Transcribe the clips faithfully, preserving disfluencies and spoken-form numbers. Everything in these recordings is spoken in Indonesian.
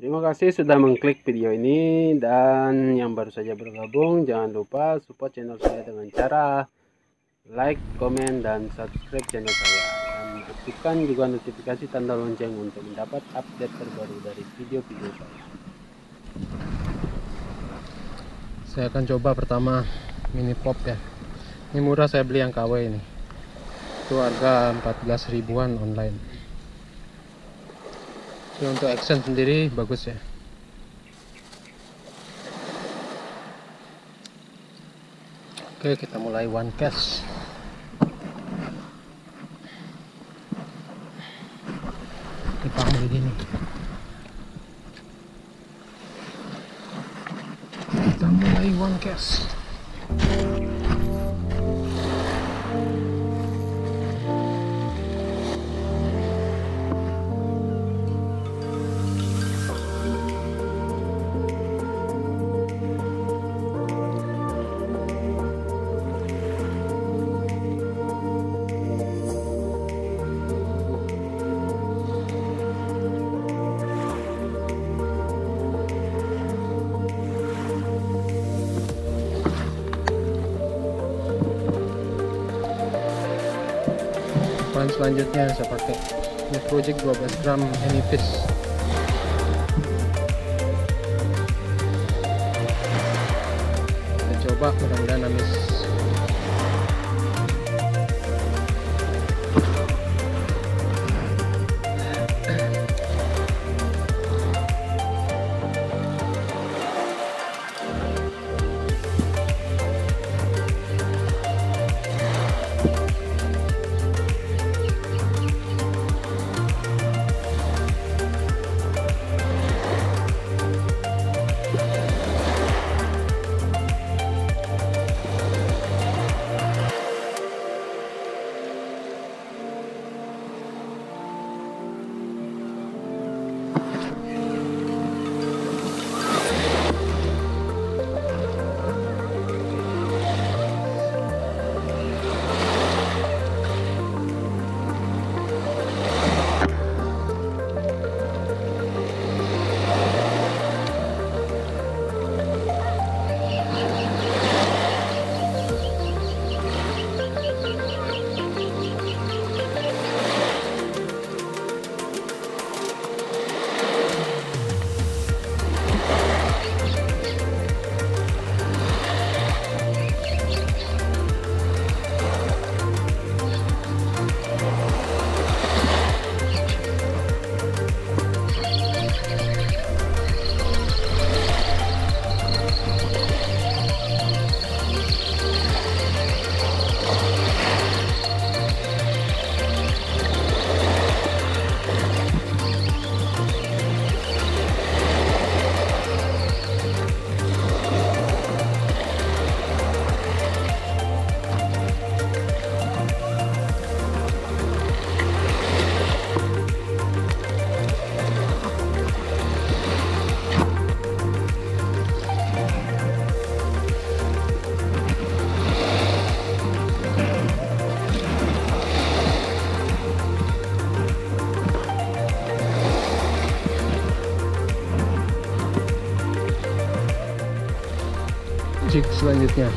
Terima kasih sudah mengklik video ini, dan yang baru saja bergabung jangan lupa support channel saya dengan cara like, komen, dan subscribe channel saya, dan aktifkan juga notifikasi tanda lonceng untuk mendapat update terbaru dari video-video saya. Saya akan coba pertama mini pop ya. Ini murah, saya beli yang K W ini. Itu harga empat belas ribuan online. Jadi untuk action sendiri bagus ya. Oke, kita mulai one cast. Kita ambil begini. Kita mulai one cast. Selanjutnya saya pakai ini project dua belas gram Anyfish. Kita coba, mudah-mudahan amis. Jig selanjutnya.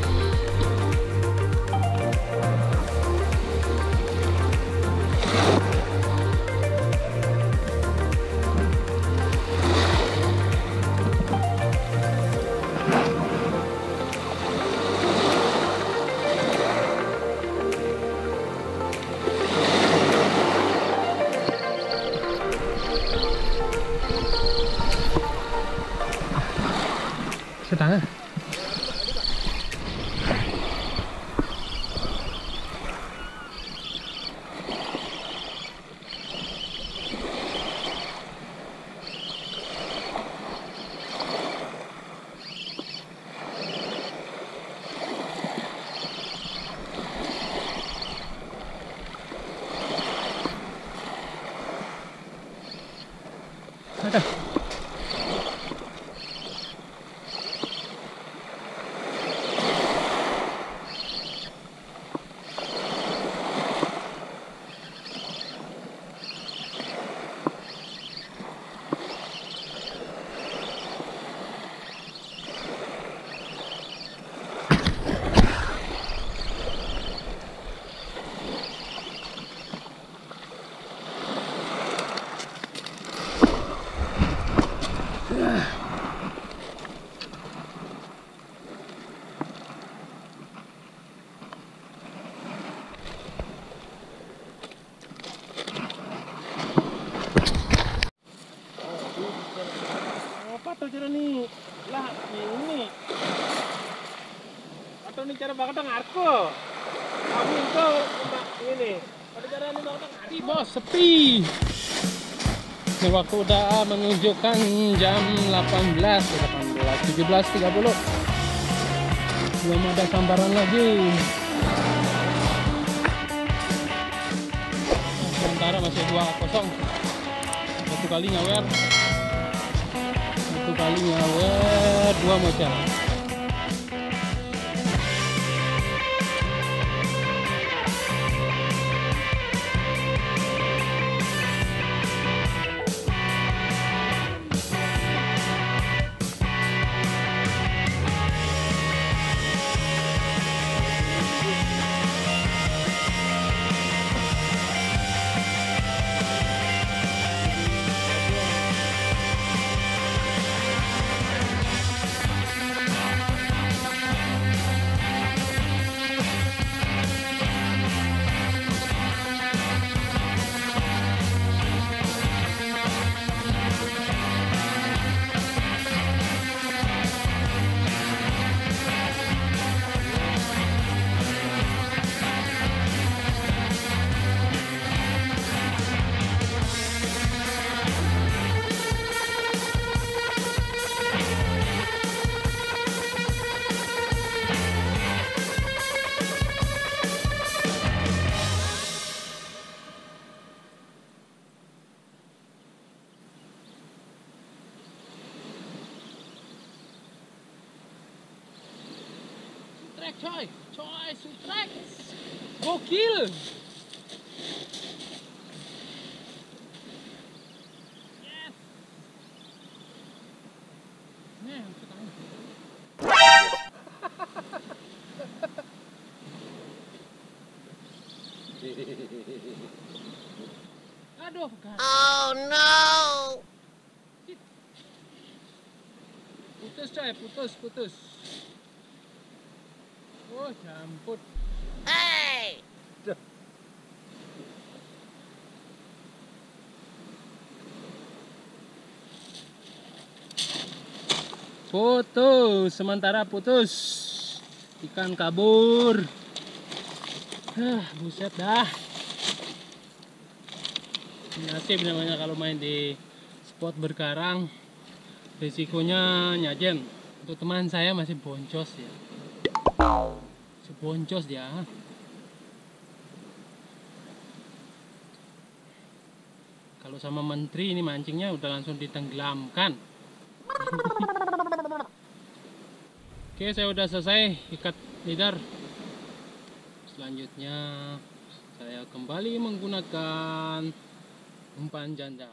Sedang. ini cara bakatang arko. Kami itu ini. Pada cara ini bakatang hari bos sepi. Ini waktu udah menunjukkan jam delapan belas, tujuh belas tiga puluh. Belum ada sambaran lagi. Nah, sementara masih dua kosong. Satu kali nyawer. Satu kali nyawer, dua mocer. Trek coy, coy, sutrek, gokil. Yes. Nih, aku tahu. Aduh, kan. Oh no. Putus coy, putus, putus. Oh, jambut. Hey. Putus, sementara putus. Ikan kabur. Hah, buset dah. Nasib namanya kalau main di spot berkarang. Resikonya nyajen. Untuk teman saya masih boncos ya. Boncos dia. Kalau sama menteri ini mancingnya udah langsung ditenggelamkan. Oke, saya udah selesai ikat lidar. Selanjutnya saya kembali menggunakan umpan janda.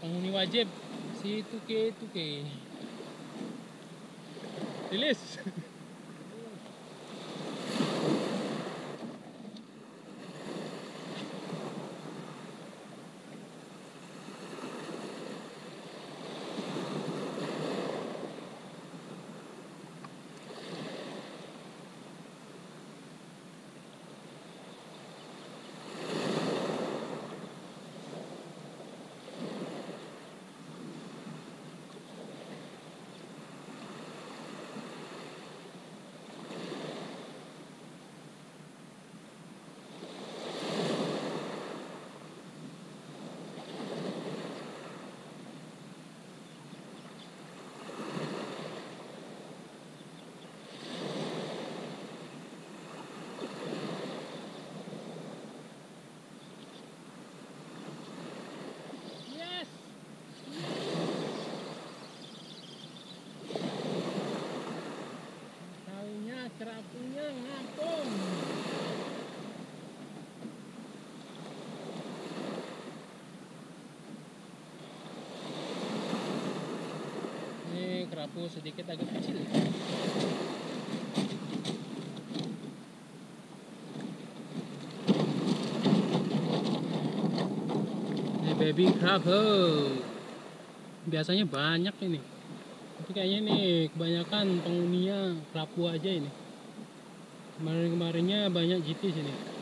Penghuni wajib si tuke tuke rilis. kerapu sedikit agak kecil. Ini baby kerapu. Biasanya banyak ini. Tapi kayaknya ini kebanyakan penghuninya kerapu aja ini. Kemarin-kemarinnya banyak jitis ini.